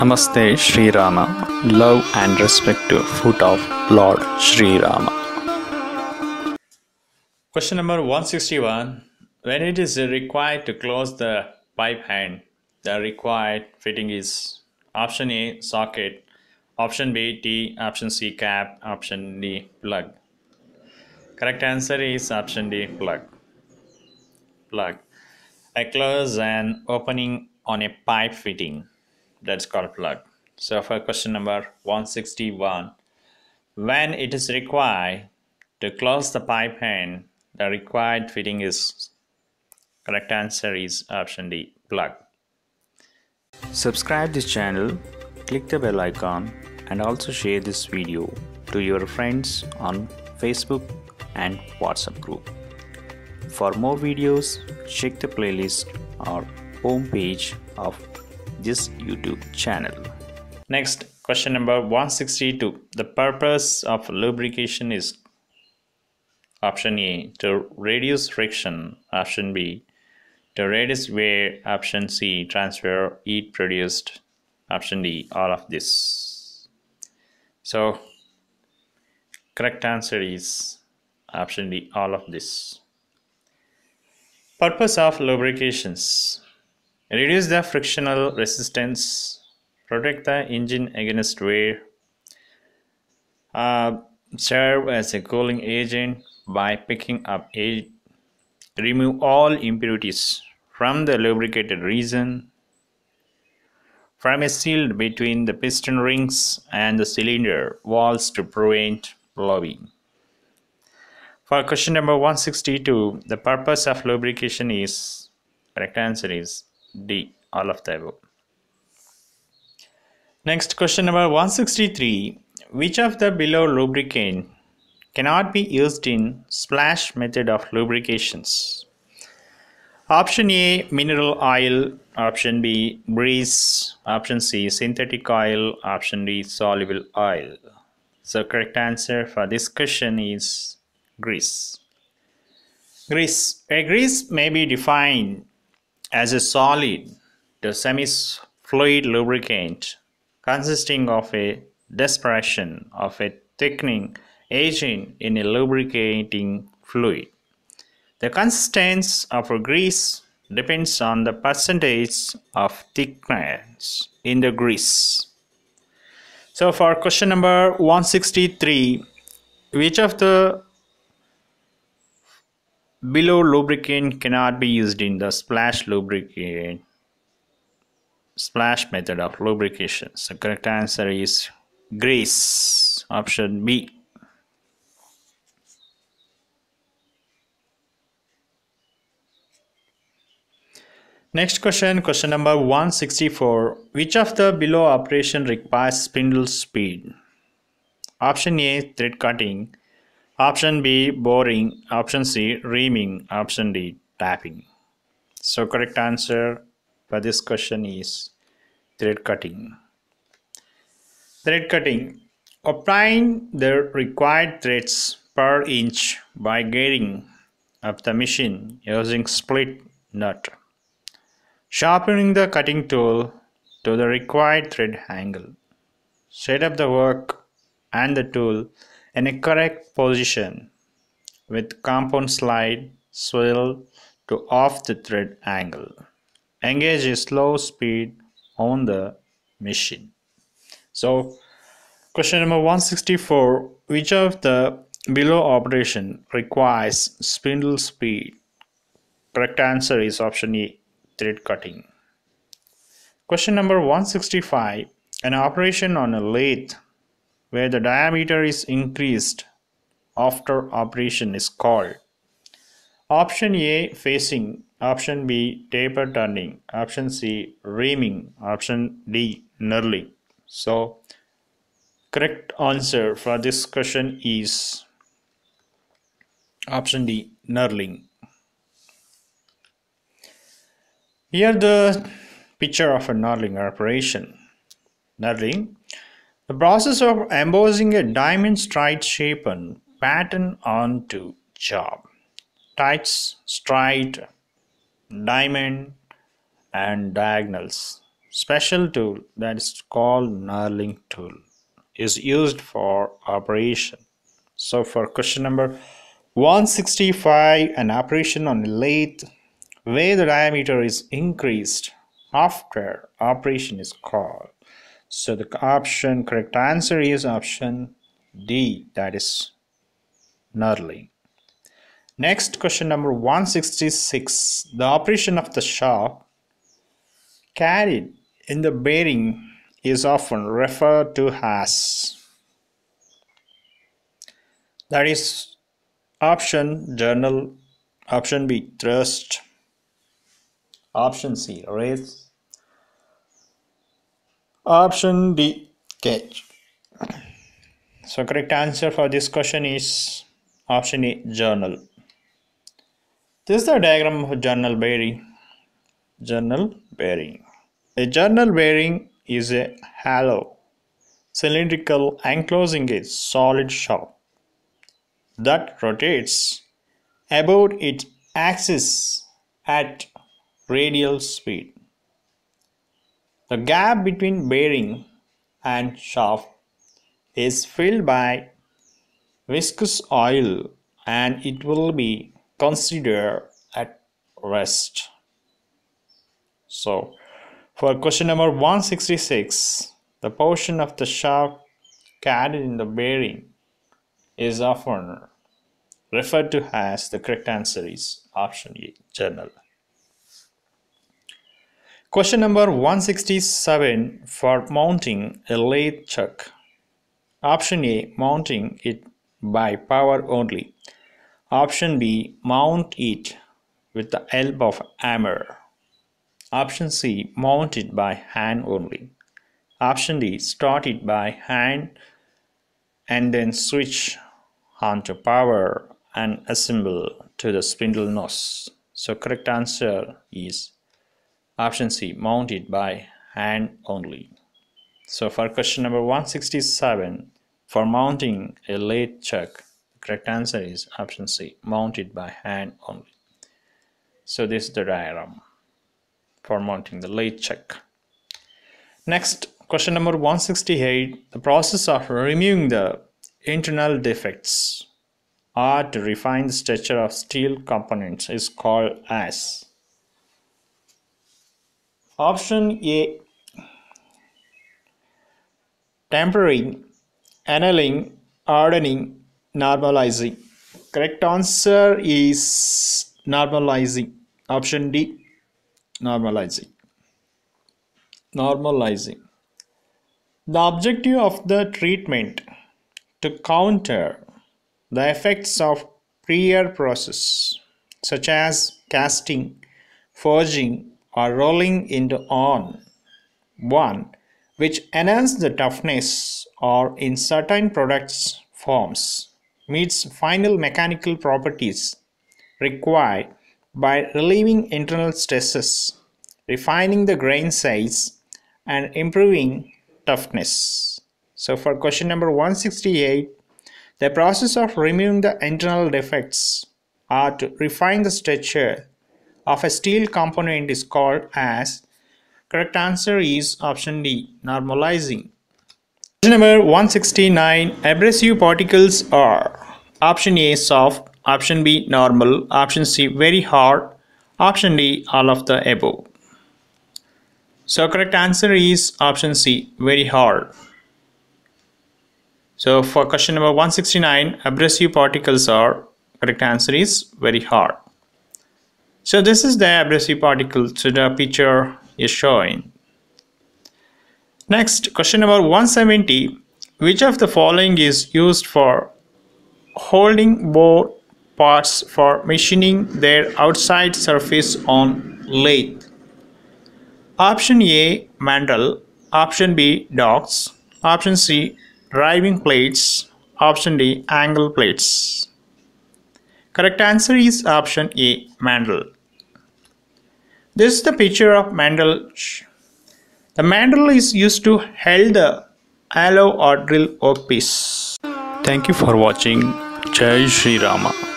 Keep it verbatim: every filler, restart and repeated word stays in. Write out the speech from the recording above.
Namaste Sri Rama. Love and respect to foot of Lord Sri Rama. Question number one sixty-one. When it is required to close the pipe hand, the required fitting is option A socket, option B T, option C cap, option D plug. Correct answer is option D plug. Plug. I close an opening on a pipe fitting, that's called plug. So for question number one sixty-one, when it is required to close the pipe hand, the required fitting is, correct answer is option D, plug. Subscribe this channel, click the bell icon, and also share this video to your friends on Facebook and WhatsApp group. For more videos, check the playlist or homepage of this YouTube channel. Next, question number one sixty-two. The purpose of lubrication is option A to reduce friction, option B to reduce wear, option C transfer heat produced, option D all of this. So correct answer is option D all of this. Purpose of lubrications: reduce the frictional resistance, protect the engine against wear, uh, serve as a cooling agent by picking up air, remove all impurities from the lubricated region, form a seal between the piston rings and the cylinder walls to prevent blowing. For question number one sixty-two, the purpose of lubrication is, correct answer is D, all of the above. Next, question number one sixty-three. Which of the below lubricant cannot be used in splash method of lubrications? Option A mineral oil, option B grease, option C synthetic oil, option D soluble oil. So correct answer for this question is grease. Grease. A grease may be defined as a solid to semi-fluid lubricant consisting of a dispersion of a thickening agent in a lubricating fluid. The consistency of a grease depends on the percentage of thickness in the grease. So for question number one sixty-three, which of the below lubricant cannot be used in the splash lubricant splash method of lubrication? So correct answer is grease, option B. Next question, question number one sixty-four. Which of the below operation requires spindle speed? Option A thread cutting, option B boring, option C reaming, option D tapping. So correct answer for this question is thread cutting. Thread cutting. Obtain the required threads per inch by gearing up the machine using split nut, sharpening the cutting tool to the required thread angle. Set up the work and the tool in a correct position with compound slide swivel to off the thread angle. Engage a slow speed on the machine. So question number one sixty-four, which of the below operation requires spindle speed? Correct answer is option A, thread cutting. Question number one sixty-five, an operation on a lathe where the diameter is increased after operation is called. Option A facing, option B taper turning, option C reaming, option D knurling. So correct answer for this question is option D, knurling. Here the picture of a knurling operation. Knurling. The process of embossing a diamond stride shape and pattern onto job. Types: stride, diamond, and diagonals. Special tool that is called knurling tool is used for operation. So for question number one sixty-five, an operation on a lathe where the diameter is increased after operation is called. So the option correct answer is option D, that is knurling. Next, question number one sixty-six, the operation of the shaft carried in the bearing is often referred to as, that is option journal, option B thrust, option C raise, option D cage. So correct answer for this question is option A, journal. This is the diagram of a journal bearing. Journal bearing. A journal bearing is a hollow cylindrical enclosing a solid shaft that rotates about its axis at radial speed. The gap between bearing and shaft is filled by viscous oil and it will be considered at rest. So for question number one sixty-six, the portion of the shaft carried in the bearing is often referred to as, the correct answer is option A, journal. Question number one sixty-seven, for mounting a lathe chuck. Option A, mounting it by power only. Option B, mount it with the help of hammer. Option C, mount it by hand only. Option D, start it by hand and then switch on to power and assemble to the spindle nose. So correct answer is option C, mounted by hand only. So for question number one sixty-seven, for mounting a lathe chuck, the correct answer is option C, mounted by hand only. So this is the diagram for mounting the lathe chuck. Next, question number one sixty-eight, the process of removing the internal defects or to refine the structure of steel components is called as, option A, tempering, annealing, hardening, normalizing. Correct answer is normalizing. Option D, normalizing. Normalizing. The objective of the treatment to counter the effects of prior process such as casting, forging, or rolling into on one, which enhance the toughness or in certain products forms, meets final mechanical properties required by relieving internal stresses, refining the grain size, and improving toughness. So for question number one sixty-eight, the process of removing the internal defects or to refine the structure of a steel component is called as, correct answer is option D, normalizing. Question number one sixty-nine, abrasive particles are, option A, soft, option B, normal, option C, very hard, option D, all of the above. So correct answer is option C, very hard. So for question number one sixty-nine, abrasive particles are, correct answer is very hard. So this is the abrasive particle to the picture is showing. Next, question number one seventy, which of the following is used for holding board parts for machining their outside surface on lathe? Option A, mandrel, option B, dogs, option C, driving plates, option D, angle plates. Correct answer is option A, mandrel. This is the picture of mandrel. The mandrel is used to hold the hollow or drill workpiece. Thank you for watching. Jai Shri Rama.